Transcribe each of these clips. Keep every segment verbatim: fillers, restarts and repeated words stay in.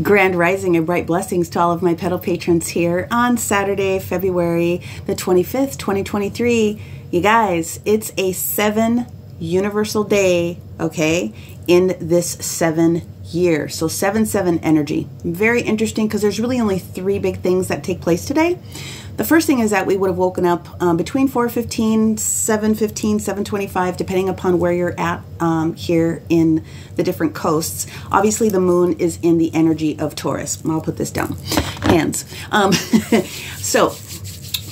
Grand Rising and Bright Blessings to all of my Petal Patrons here on Saturday, February the twenty-fifth, twenty twenty-three. You guys, it's a seven universal day, okay, in this seven year. So seven seven energy. Very interesting because there's really only three big things that take place today. The first thing is that we would have woken up um, between four fifteen, seven fifteen, seven twenty-five, depending upon where you're at um, here in the different coasts. Obviously, the moon is in the energy of Taurus. I'll put this down. Hands. Um, so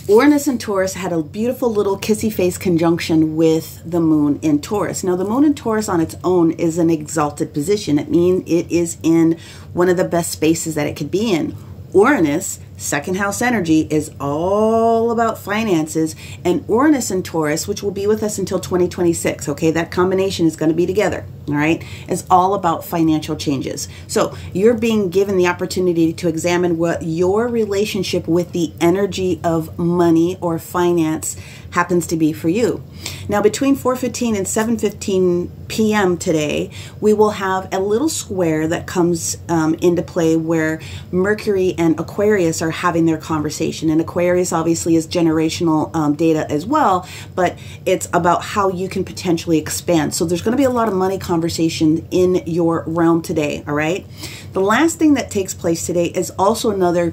Uranus and Taurus had a beautiful little kissy face conjunction with the moon in Taurus. Now, the moon in Taurus on its own is an exalted position. It means it is in one of the best spaces that it could be in. Uranus, second house energy, is all about finances, and Uranus and Taurus, which will be with us until twenty twenty-six, okay, that combination is going to be together, all right, is all about financial changes. So you're being given the opportunity to examine what your relationship with the energy of money or finance happens to be for you. Now, between four fifteen and seven fifteen p m today, we will have a little square that comes um, into play where Mercury and Aquarius are having their conversation. And Aquarius obviously is generational um, data as well, but it's about how you can potentially expand. So there's going to be a lot of money conversation in your realm today, all right? The last thing that takes place today is also another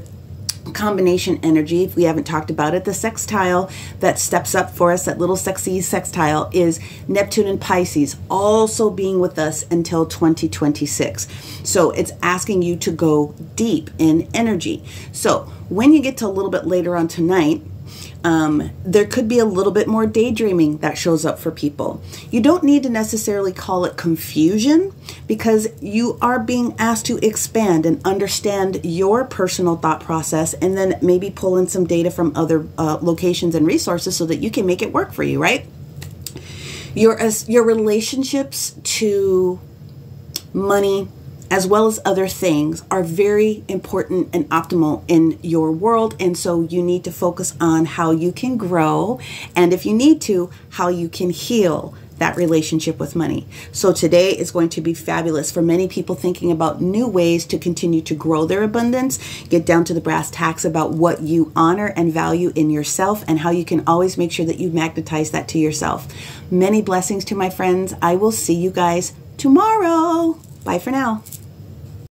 combination energy. If we haven't talked about it, the sextile that steps up for us, that little sexy sextile, is Neptune and Pisces, also being with us until twenty twenty-six. So it's asking you to go deep in energy. So when you get to a little bit later on tonight, Um, there could be a little bit more daydreaming that shows up for people. You don't need to necessarily call it confusion because you are being asked to expand and understand your personal thought process and then maybe pull in some data from other uh, locations and resources so that you can make it work for you, right? Your, uh, your relationships to money, as well as other things, are very important and optimal in your world. And so you need to focus on how you can grow and, if you need to, how you can heal that relationship with money. So today is going to be fabulous for many people thinking about new ways to continue to grow their abundance, get down to the brass tacks about what you honor and value in yourself and how you can always make sure that you magnetize that to yourself. Many blessings to my friends. I will see you guys tomorrow. Bye for now.